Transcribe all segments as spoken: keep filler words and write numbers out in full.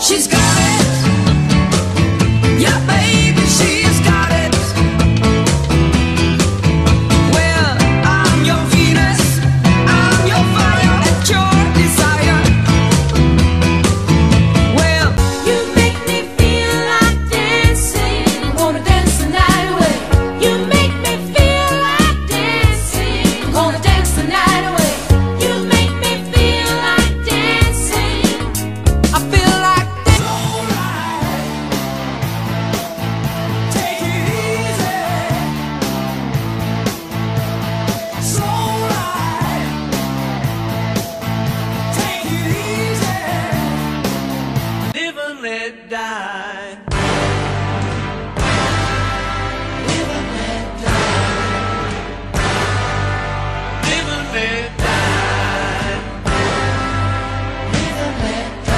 She's got it. Yeah, baby, she's got it. Well, I'm your Venus, I'm your fire and your desire. Well, you make me feel like dancing, I wanna dance the night away. You make me feel like dancing, I'm gonna dance the night away. Let die. Live and let die. Live and let die. Live and let die. Live and let die.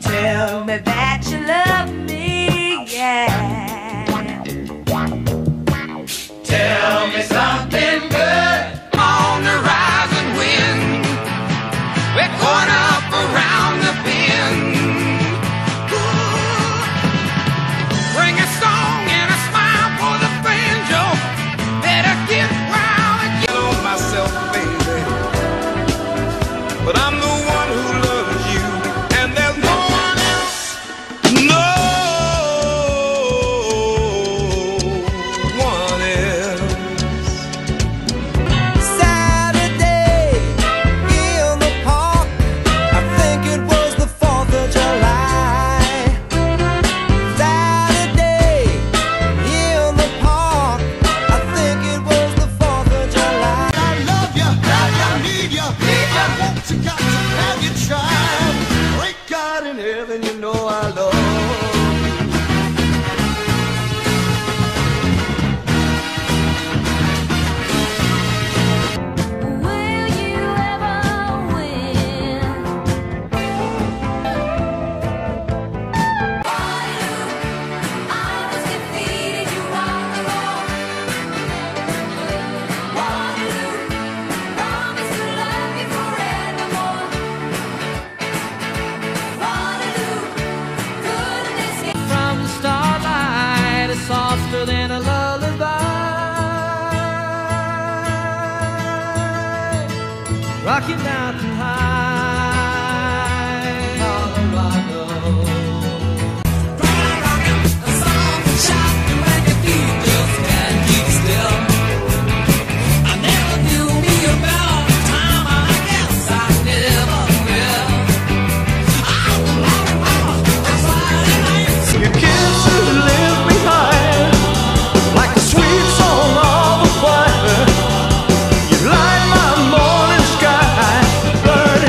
Tell me that you love me, yeah. Tell me something good. On the rising wind, we're going up around the bend. Ooh. Bring a song and a smile for the banjo. Better get wild and get on myself, baby. But I'm the one who loves you, and there's no heaven, you know I love you. Will you ever win? Are you always defeated? You on the road. Are you promise to love me forevermore? Softer than a lullaby, Rocky Mountain High, Colorado. Cry rockin' a song and shout and make it feel just can't keep still. I never knew me about the time, I guess I never will. I'm the lonely one, that's why I your kiss who live behind. Burn.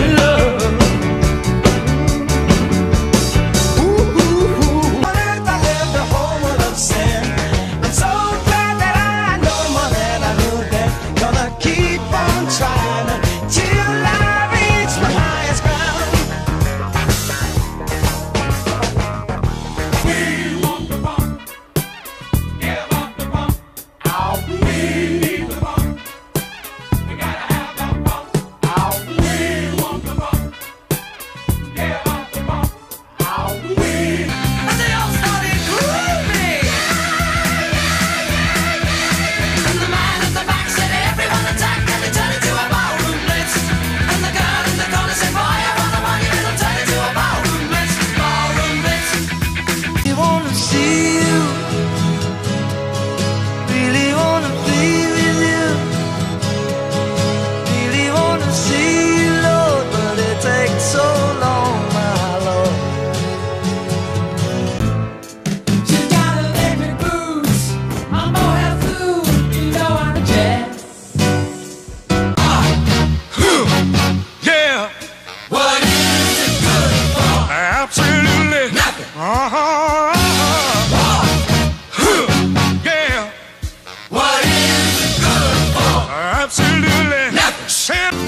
absolutely nothing. Shit. You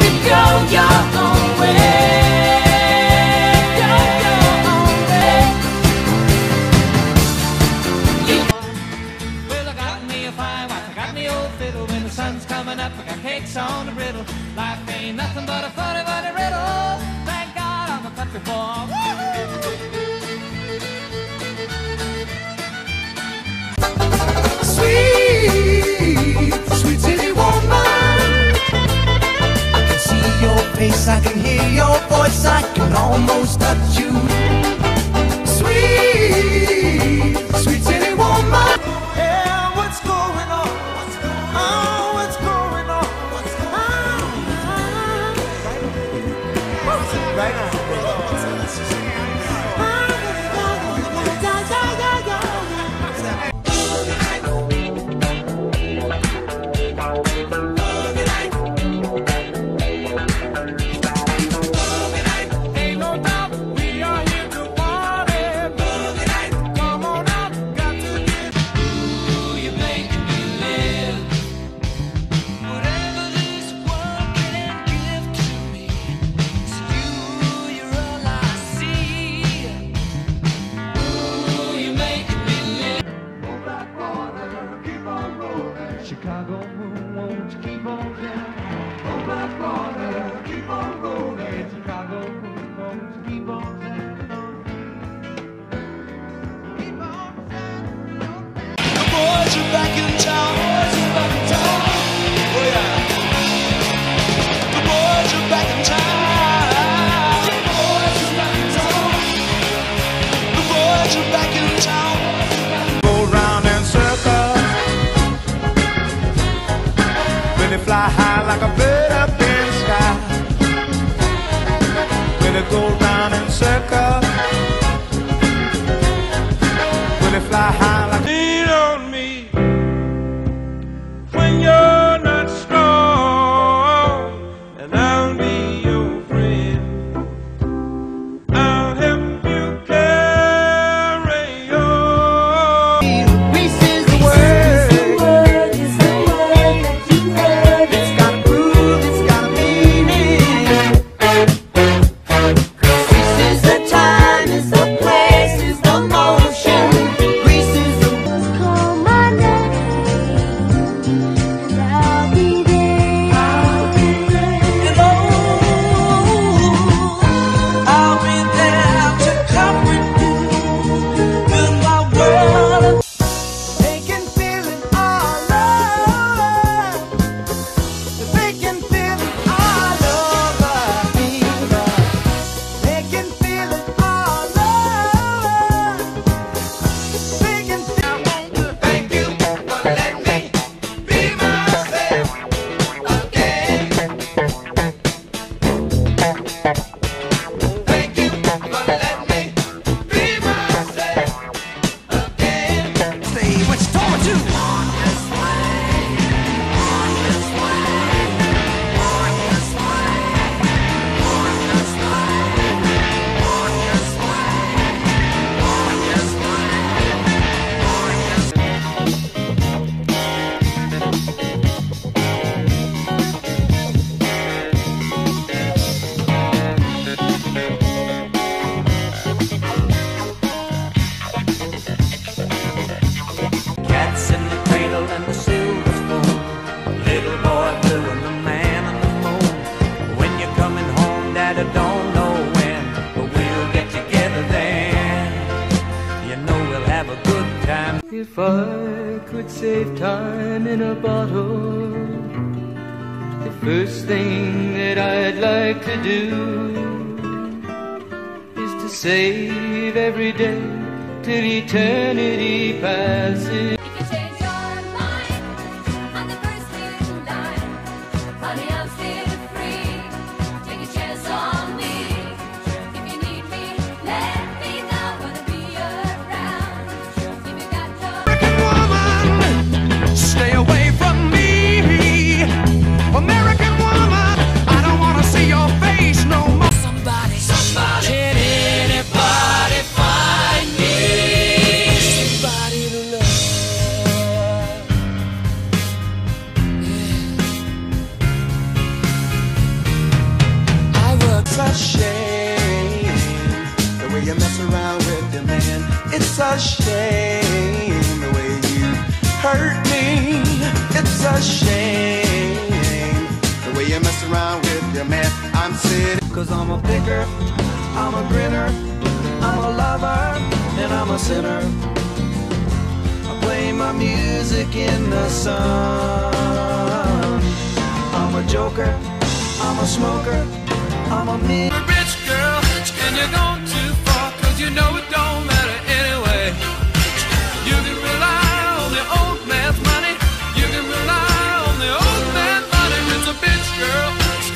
can go your own way. Go your own way. You well, I got me a fine wife, I got me old fiddle. When the sun's coming up, I got cakes on the riddle. Life ain't nothing but a funny, funny riddle. Thank God I'm a country boy. I can hear your voice, I can almost touch you. Sweet, sweet city woman. Yeah, what's going on? Oh, what's going on? What's going on? Right now. Chicago moon, won't you keep on down? Oh, my brother, keep on rolling. Chicago moon, won't you keep on down? Keep on down. The boys are back in town. Boys are back in town. Oh, yeah. The boys are back in town. The boys are back in town. The boys are back in town. Go round and circle. Fly high like a bird up in the sky. Will it go round in circles? Will it fly high like? Lean on me when you're not strong, and I'll be your friend. I'll help you carry on. Pieces the word. If I could save time in a bottle, the first thing that I'd like to do is to save every day till eternity passes. If you change your mind, I'm the first in line. Honey, I'm still free. Take a chance on me. If you need me, let me know. Wanna be around. If you got your American woman, stay away from me. American woman, I don't wanna see your face no more. Somebody, somebody, can anybody find me? Somebody to love. a shame the way you hurt me. It's a shame the way you mess around with your man. I'm sitting, 'cause I'm a picker, I'm a grinner, I'm a lover, and I'm a sinner. I play my music in the sun. I'm a joker, I'm a smoker, I'm a me. Rich girl, and you're going too far, 'cause you know it don't matter anyway. You can rely on the old man's money, you can rely on the old man's money. It's a bitch girl,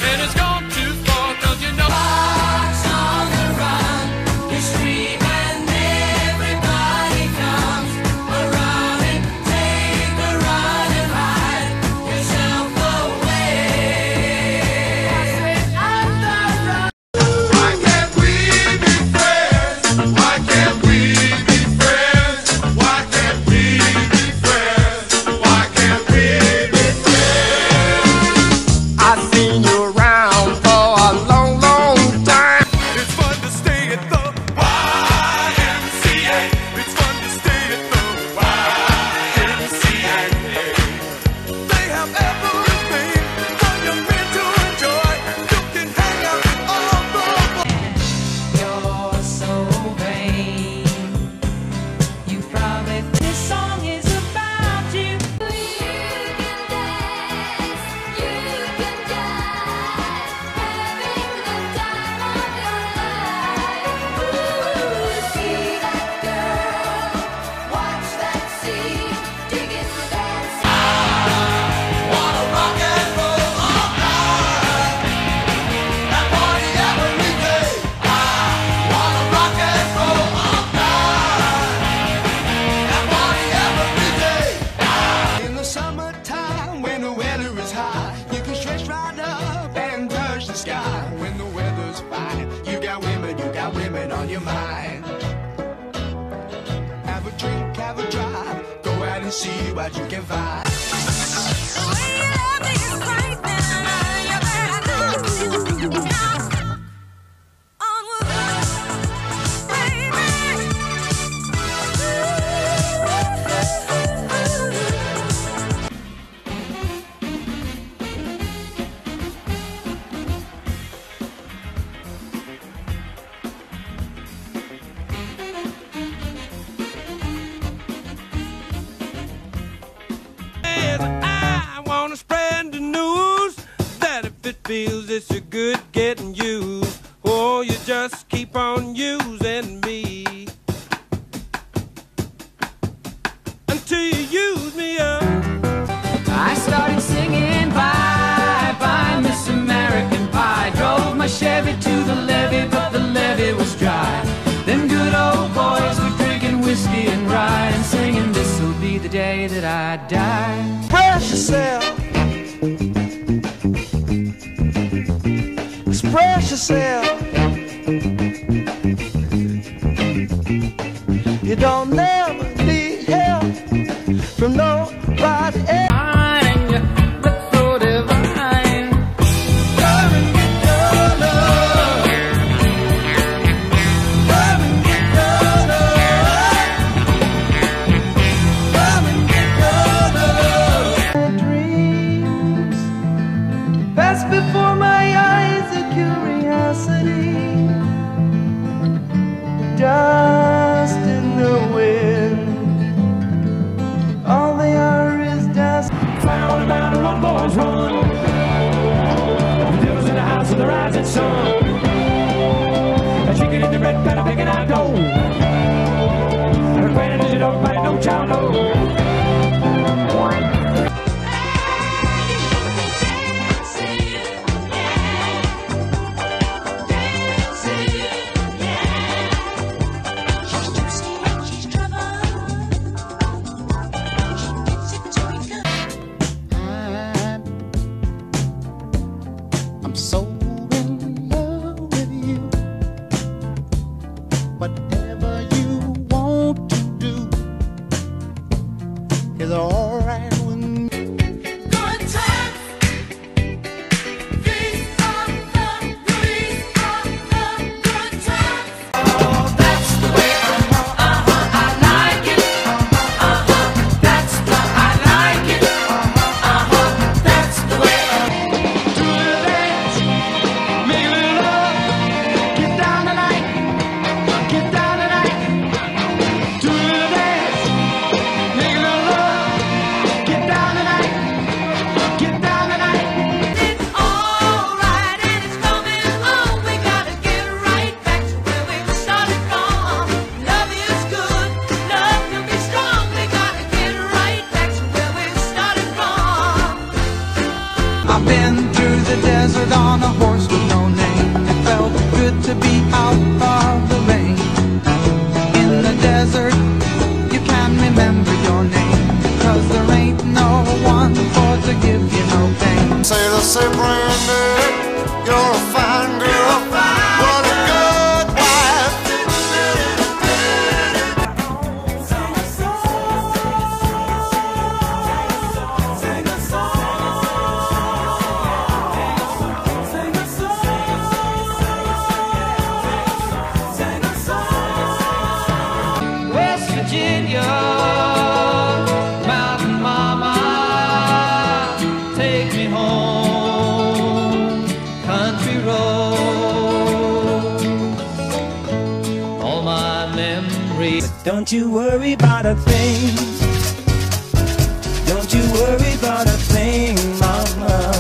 and it's gone too far, 'cause you know. Fox on the run, you scream and everybody comes around and take a run and hide yourself away. On the run. Why can't we be friends? Why can't we be friends? Why can't we be friends? Why can't we be friends? I've seen you around for a long, long time. It's fun to stay at the Y M C A. It's fun to stay at the Y M C A. They have everything for young men to enjoy. You can hang out with all the You're so vain. You promise this song is about you. When the weather's fine, you got women, you got women on your mind. Have a drink, have a drive, go out and see what you can find. Feels it's a good getting used, or you just keep on using me until you use me up. I started singing bye bye Miss American Pie. Drove my Chevy to the levee, but the levee was dry. Them good old boys were drinking whiskey and rye and singing, this'll be the day that I die. Press yourself. Express yourself. You don't never need help from nobody else. That's so divine. Come and get your love. Come and get your love. Come and get your love. My dreams pass before my eyes. Curiosity, dust in the wind. All they are is dust. Clown about and run, boys, run. Devils in the house with the rising sun. A chicken in the red pan, a pig and I go. Her granddad, you don't find no child, no. So in love. I've been through the desert on a horse with no name. It felt good to be out of the rain. In the desert, you can remember your name, because there ain't no one for to give you no pain. Say to say, Brandy, you're a fine girl, what a good wife. Sing a song. West Virginia, mountain mama, take me home, country roads, all my memories. But don't you worry about a thing, don't you worry about a thing, mama,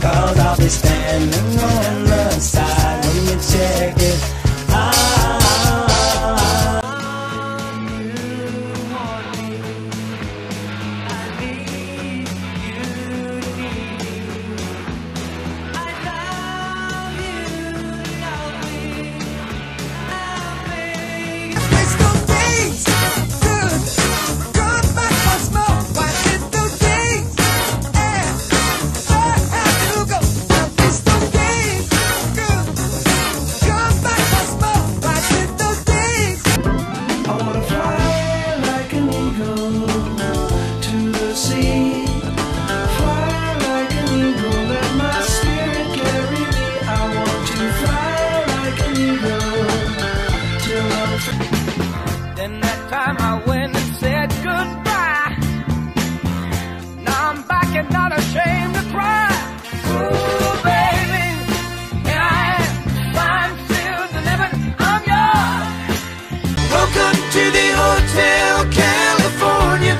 'cause I'll be standing on the side when you check it. Then that time I went and said goodbye. Now I'm back and not ashamed to cry. Ooh, baby, I am still living, I'm yours. Welcome to the Hotel California.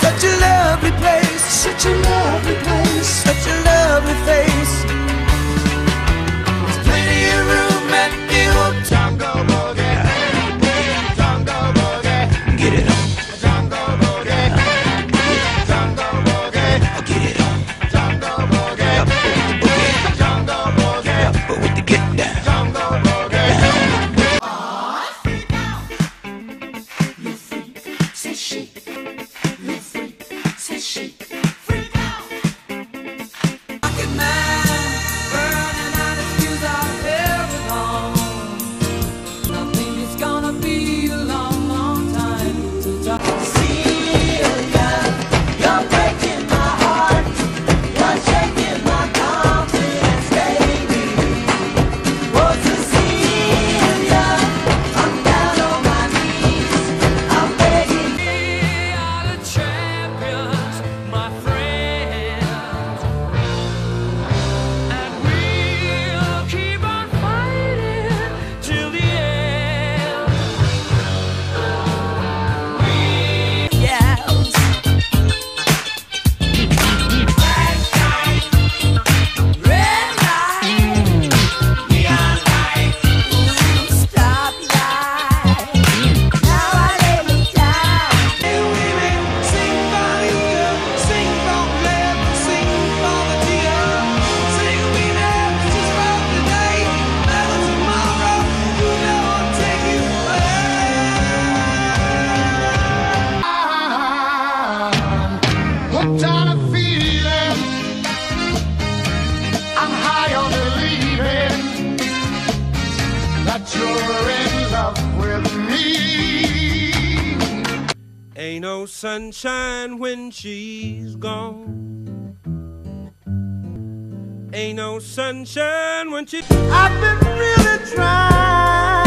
Such a lovely place, such a lovely place, such a lovely face. There's plenty of room at the Hotel. Ain't no sunshine when she's gone. Ain't no sunshine when she... I've been really trying.